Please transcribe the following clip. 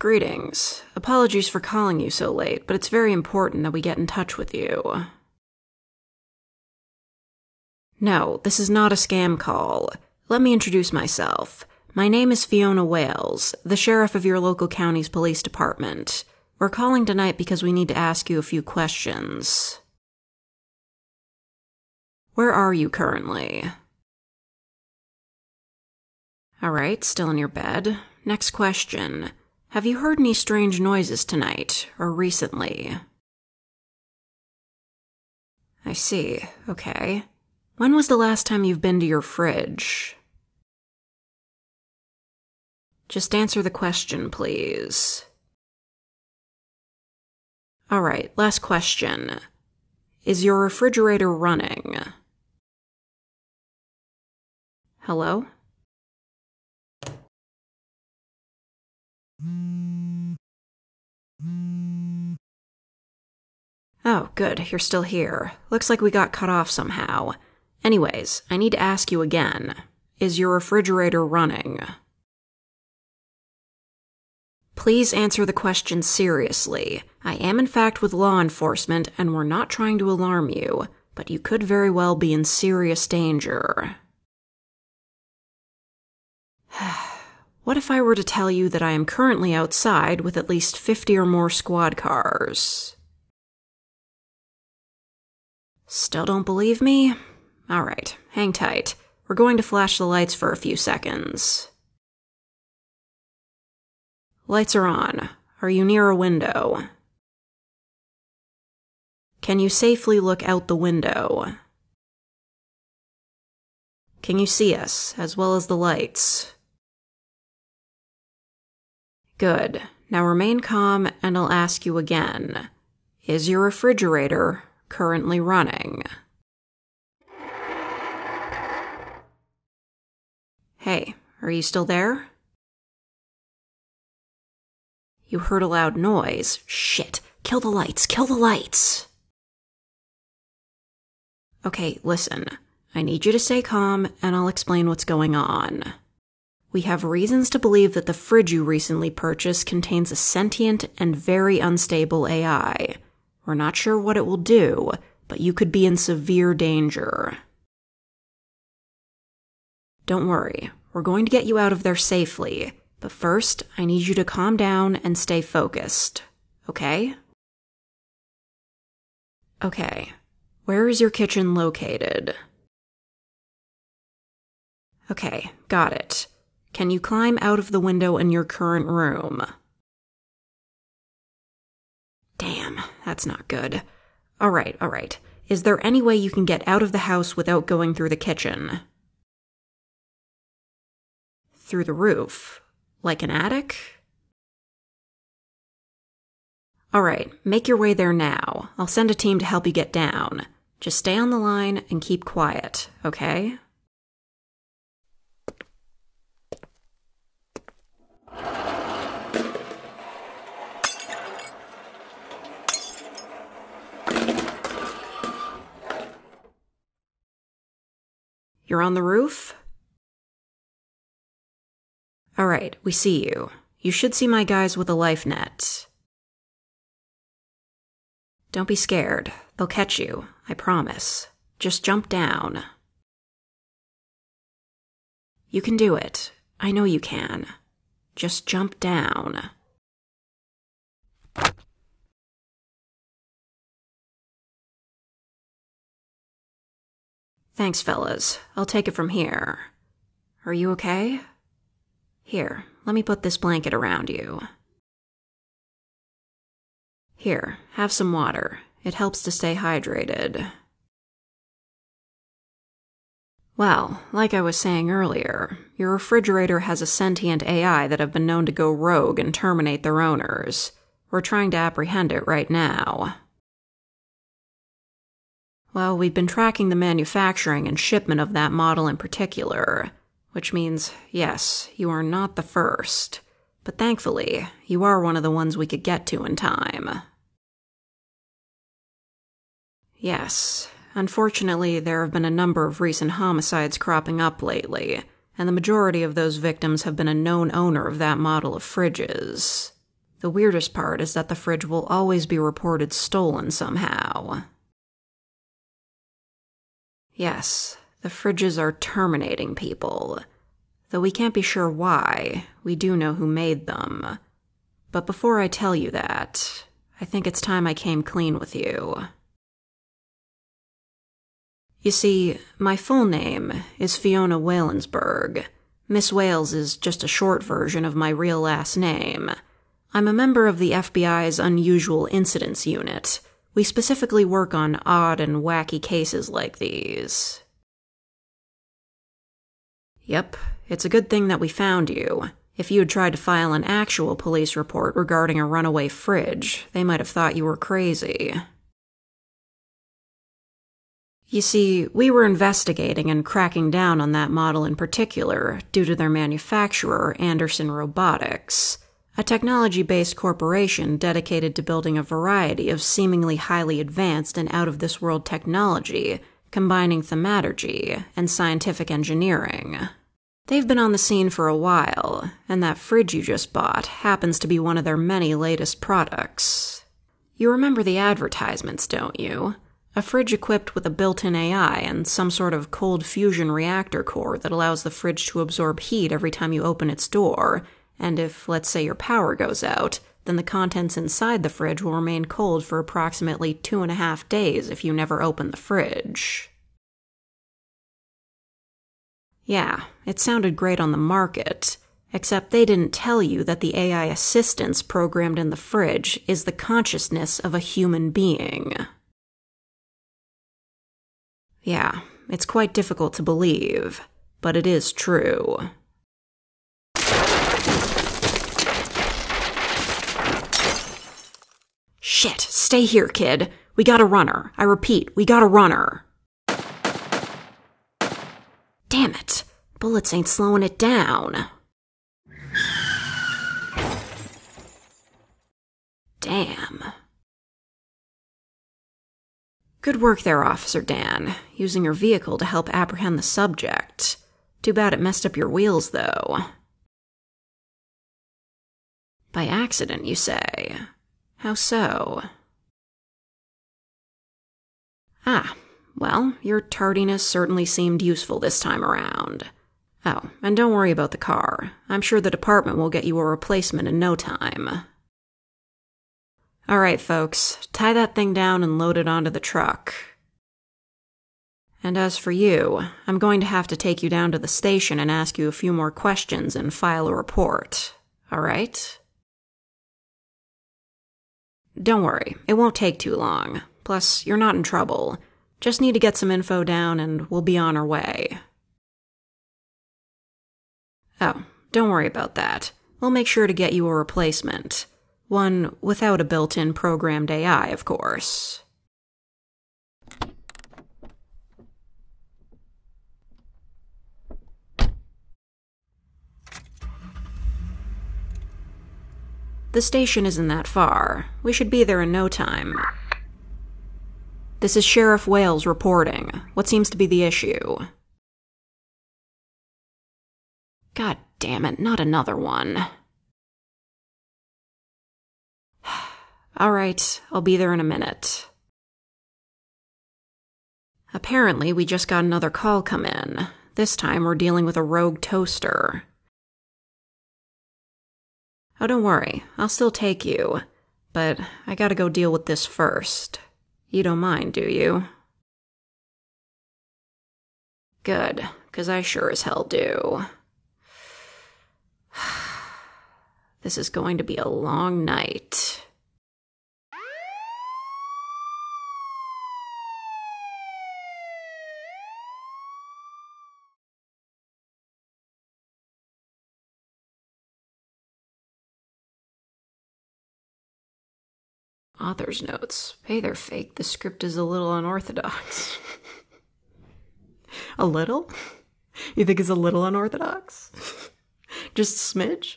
Greetings. Apologies for calling you so late, but it's very important that we get in touch with you. No, this is not a scam call. Let me introduce myself. My name is Fiona Whalenberg, the sheriff of your local county's police department. We're calling tonight because we need to ask you a few questions. Where are you currently? Alright, still in your bed. Next question. Have you heard any strange noises tonight, or recently? I see. Okay. When was the last time you've been to your fridge? Just answer the question, please. All right, last question. Is your refrigerator running? Hello? Oh, good, you're still here. Looks like we got cut off somehow. Anyways, I need to ask you again. Is your refrigerator running? Please answer the question seriously. I am in fact with law enforcement, and we're not trying to alarm you, but you could very well be in serious danger. What if I were to tell you that I am currently outside with at least 50 or more squad cars? Still don't believe me? Alright, hang tight. We're going to flash the lights for a few seconds. Lights are on. Are you near a window? Can you safely look out the window? Can you see us, as well as the lights? Good. Now remain calm, and I'll ask you again. Is your refrigerator currently running? Hey, are you still there? You heard a loud noise. Shit! Kill the lights! Kill the lights! Okay, listen. I need you to stay calm, and I'll explain what's going on. We have reasons to believe that the fridge you recently purchased contains a sentient and very unstable AI. We're not sure what it will do, but you could be in severe danger. Don't worry, we're going to get you out of there safely, but first, I need you to calm down and stay focused, okay? Okay, where is your kitchen located? Okay, got it. Can you climb out of the window in your current room? Damn, that's not good. Alright, alright. Is there any way you can get out of the house without going through the kitchen? Through the roof? Like an attic? Alright, make your way there now. I'll send a team to help you get down. Just stay on the line and keep quiet, okay? You're on the roof? Alright, we see you. You should see my guys with a life net. Don't be scared. They'll catch you, I promise. Just jump down. You can do it. I know you can. Just jump down. Thanks, fellas. I'll take it from here. Are you okay? Here, let me put this blanket around you. Here, have some water. It helps to stay hydrated. Well, like I was saying earlier, your refrigerator has a sentient AI that have been known to go rogue and terminate their owners. We're trying to apprehend it right now. Well, we've been tracking the manufacturing and shipment of that model in particular. Which means, yes, you are not the first. But thankfully, you are one of the ones we could get to in time. Yes, unfortunately, there have been a number of recent homicides cropping up lately, and the majority of those victims have been a known owner of that model of fridges. The weirdest part is that the fridge will always be reported stolen somehow. Yes, the fridges are terminating people. Though we can't be sure why, we do know who made them. But before I tell you that, I think it's time I came clean with you. You see, my full name is Fiona Whalenberg. Miss Wales is just a short version of my real last name. I'm a member of the FBI's Unusual Incidents Unit. We specifically work on odd and wacky cases like these. Yep, it's a good thing that we found you. If you had tried to file an actual police report regarding a runaway fridge, they might have thought you were crazy. You see, we were investigating and cracking down on that model in particular due to their manufacturer, Anderson Robotics, a technology-based corporation dedicated to building a variety of seemingly highly advanced and out-of-this-world technology, combining thaumaturgy and scientific engineering. They've been on the scene for a while, and that fridge you just bought happens to be one of their many latest products. You remember the advertisements, don't you? A fridge equipped with a built-in AI and some sort of cold fusion reactor core that allows the fridge to absorb heat every time you open its door. And if, let's say, your power goes out, then the contents inside the fridge will remain cold for approximately 2.5 days if you never open the fridge. Yeah, it sounded great on the market, except they didn't tell you that the AI assistance programmed in the fridge is the consciousness of a human being. Yeah, it's quite difficult to believe, but it is true. Shit, stay here, kid. We got a runner. I repeat, we got a runner. Damn it. Bullets ain't slowing it down. Damn. Good work there, Officer Dan, using your vehicle to help apprehend the subject. Too bad it messed up your wheels, though. By accident, you say? How so? Ah, well, your tardiness certainly seemed useful this time around. Oh, and don't worry about the car. I'm sure the department will get you a replacement in no time. All right, folks, tie that thing down and load it onto the truck. And as for you, I'm going to have to take you down to the station and ask you a few more questions and file a report. All right? Don't worry, it won't take too long. Plus, you're not in trouble. Just need to get some info down and we'll be on our way. Oh, don't worry about that. We'll make sure to get you a replacement. One without a built-in programmed AI, of course. The station isn't that far. We should be there in no time. This is Sheriff Wales reporting. What seems to be the issue? God damn it, not another one. All right, I'll be there in a minute. Apparently, we just got another call come in. This time, we're dealing with a rogue toaster. Oh, don't worry. I'll still take you. But I gotta go deal with this first. You don't mind, do you? Good, 'cause I sure as hell do. This is going to be a long night. Author's notes. Hey there, fake. The script is a little unorthodox. A little? You think it's a little unorthodox? Just a smidge?